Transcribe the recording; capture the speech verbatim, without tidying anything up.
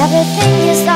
everything is